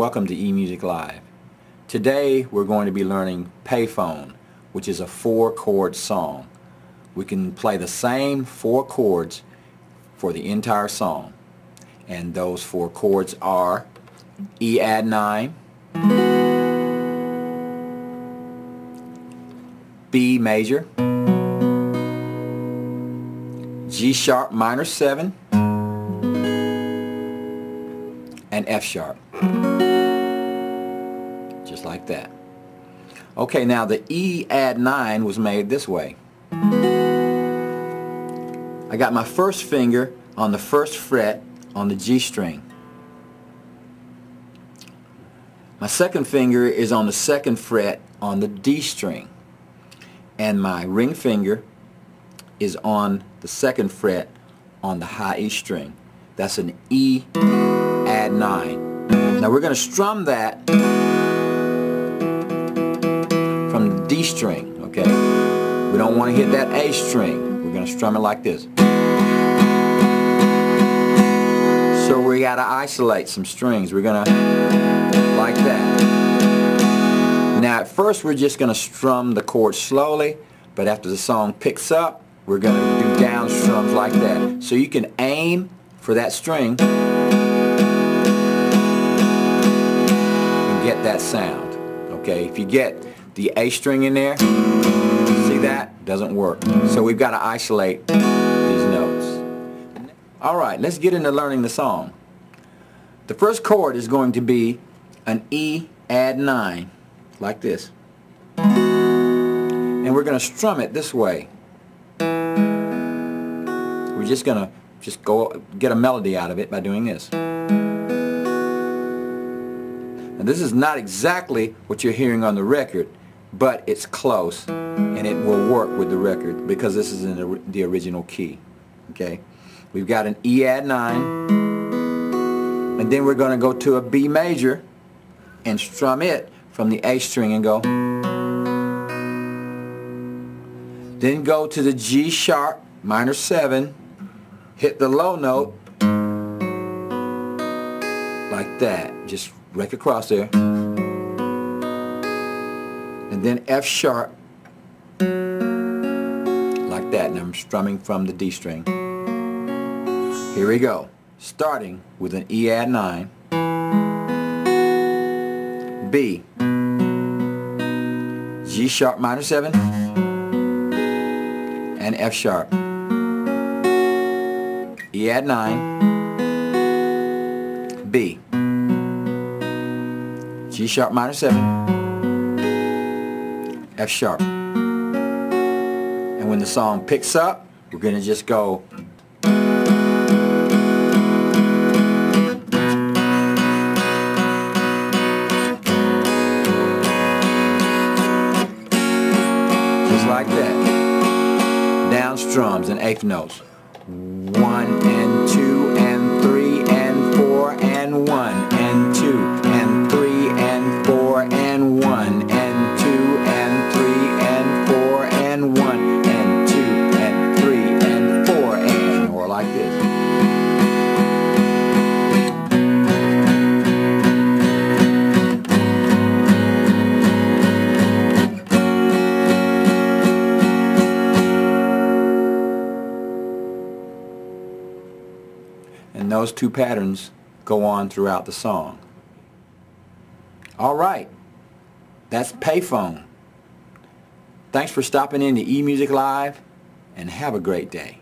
Welcome to eMusic Live. Today we're going to be learning Payphone, which is a 4-chord song. We can play the same 4 chords for the entire song. And those 4 chords are E add 9, B major, G sharp minor 7, and F sharp. Just like that. Okay, now the E add 9 was made this way. I got my first finger on the first fret on the G string. My second finger is on the second fret on the D string. And my ring finger is on the second fret on the high E string. That's an E add 9. Now we're going to strum that from the D string, okay? We don't want to hit that A string. We're going to strum it like this. So we got to isolate some strings. We're going to like that. Now at first we're just going to strum the chord slowly, but after the song picks up, we're going to do down strums like that. So you can aim for that string and get that sound. Okay, if you get the A string in there, see that? Doesn't work. So we've got to isolate these notes. Alright, let's get into learning the song. The first chord is going to be an E add 9, like this. And we're going to strum it this way. We're just going to go get a melody out of it by doing this. And this is not exactly what you're hearing on the record, but it's close and it will work with the record because this is in the original key. Okay, we've got an E add 9, and then we're going to go to a B major and strum it from the A string and go. Then go to the G sharp minor 7, hit the low note like that, just right across there, and then F sharp like that. And I'm strumming from the D string. Here we go, starting with an E add 9, B, G sharp minor 7, and F sharp. E add 9, B, G sharp minor 7, F sharp. And when the song picks up, we're going to just go just like that. Down strums and eighth notes. 1 and 2 and 3 and 4 and 1 and 2 and 3 and 4 and 1 and 2 and 3 and 4 and 1 and 2 and 3 and 4 and, or like this. And those two patterns go on throughout the song. Alright, that's Payphone. Thanks for stopping in to eMusic Live, and have a great day.